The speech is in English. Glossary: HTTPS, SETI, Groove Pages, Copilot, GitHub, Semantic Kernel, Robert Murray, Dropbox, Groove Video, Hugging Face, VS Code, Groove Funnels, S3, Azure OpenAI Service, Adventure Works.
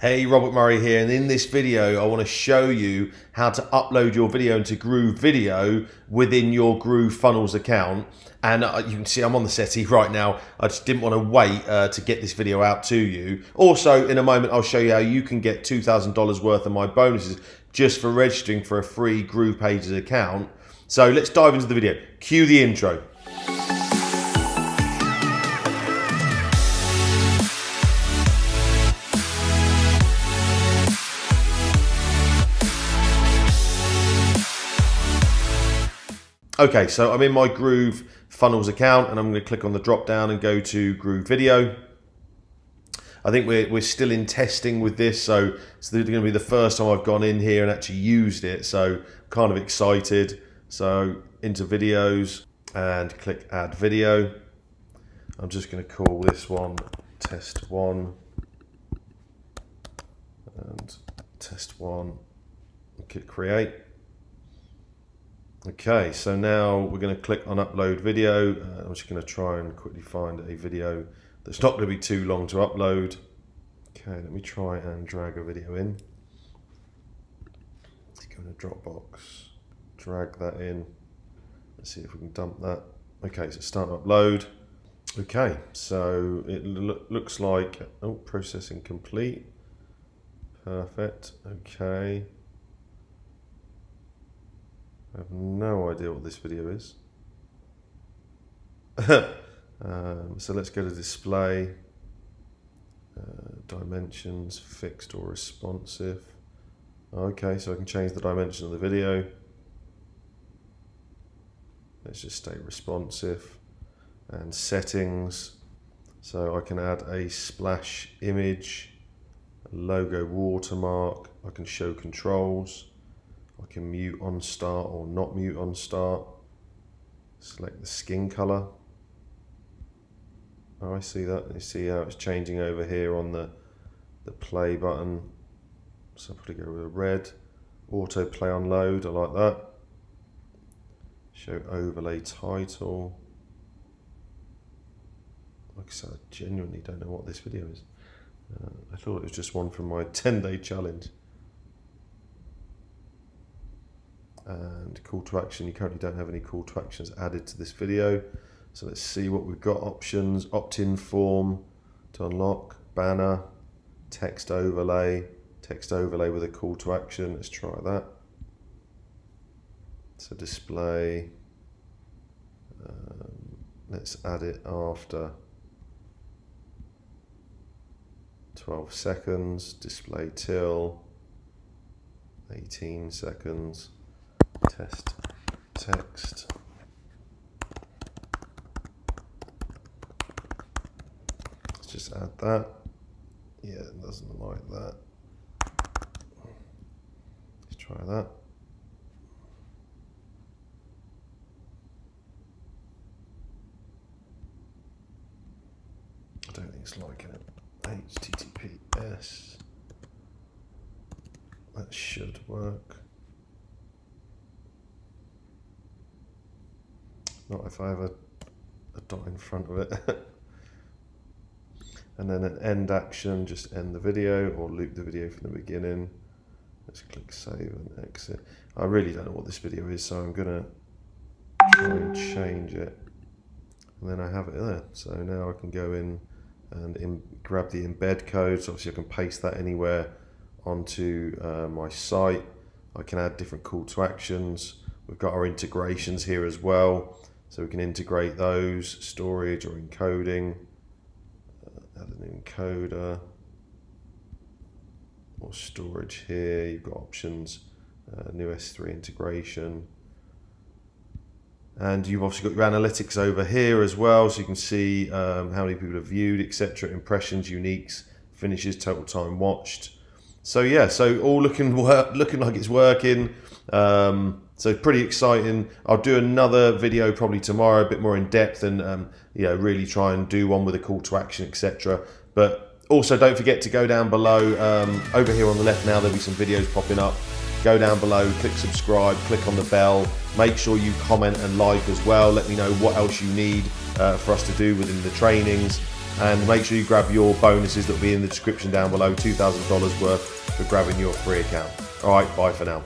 Hey, Robert Murray here, and in this video I want to show you how to upload your video into Groove Video within your Groove Funnels account. And you can see I'm on the SETI right now. I just didn't want to wait to get this video out to you. Also, in a moment I'll show you how you can get $2,000 worth of my bonuses just for registering for a free Groove Pages account. So let's dive into the video. Cue the intro. Okay, so I'm in my Groove Funnels account and I'm going to click on the drop down and go to Groove Video. I think we're still in testing with this, so it's going to be the first time I've gone in here and actually used it, so kind of excited. So into videos and click add video. I'm just going to call this one test one and test one. Click create. Okay, so now we're going to click on upload video. I'm just going to try and quickly find a video that's not going to be too long to upload. Okay, let me try and drag a video in. Let's go to Dropbox, drag that in. Let's see if we can dump that. Okay, so start upload. Okay, so it looks like, oh, processing complete. Perfect. Okay. I have no idea what this video is. So let's go to display, dimensions, fixed or responsive. Okay, so I can change the dimension of the video. Let's just stay responsive. And settings, so I can add a splash image, a logo, watermark. I can show controls. I can mute on start or not mute on start. Select the skin color. Oh, I see that. You see how it's changing over here on the play button. So I'll probably go with a red. Auto play on load, I like that. Show overlay title. Like I said, I genuinely don't know what this video is. I thought it was just one from my 10-day challenge. And call to action, you currently don't have any call to actions added to this video. So let's see what we've got. Options, opt-in form to unlock, banner, text overlay with a call to action. Let's try that. So display, let's add it after 12 seconds, display till 18 seconds. Test text. Let's just add that. Yeah, it doesn't like that. Let's try that. I don't think it's liking it. HTTPS. That should work. Not if I have a dot in front of it. And then an end action, just end the video or loop the video from the beginning. Let's click save and exit. I really don't know what this video is, so I'm gonna try and change it. And then I have it there. So now I can go in and grab the embed code. So obviously I can paste that anywhere onto my site. I can add different call to actions. We've got our integrations here as well. So we can integrate those, storage or encoding, add an encoder or storage here. You've got options, new S3 integration. And you've also got your analytics over here as well. So you can see how many people have viewed, etc., impressions, uniques, finishes, total time watched. So yeah, so all looking like it's working. So pretty exciting. I'll do another video probably tomorrow, a bit more in depth, and you know, really try and do one with a call to action, etc. But also don't forget to go down below, over here on the left now, there'll be some videos popping up. Go down below, click subscribe, click on the bell. Make sure you comment and like as well. Let me know what else you need for us to do within the trainings. and make sure you grab your bonuses that will be in the description down below, $2,000 worth for grabbing your free account. All right, bye for now.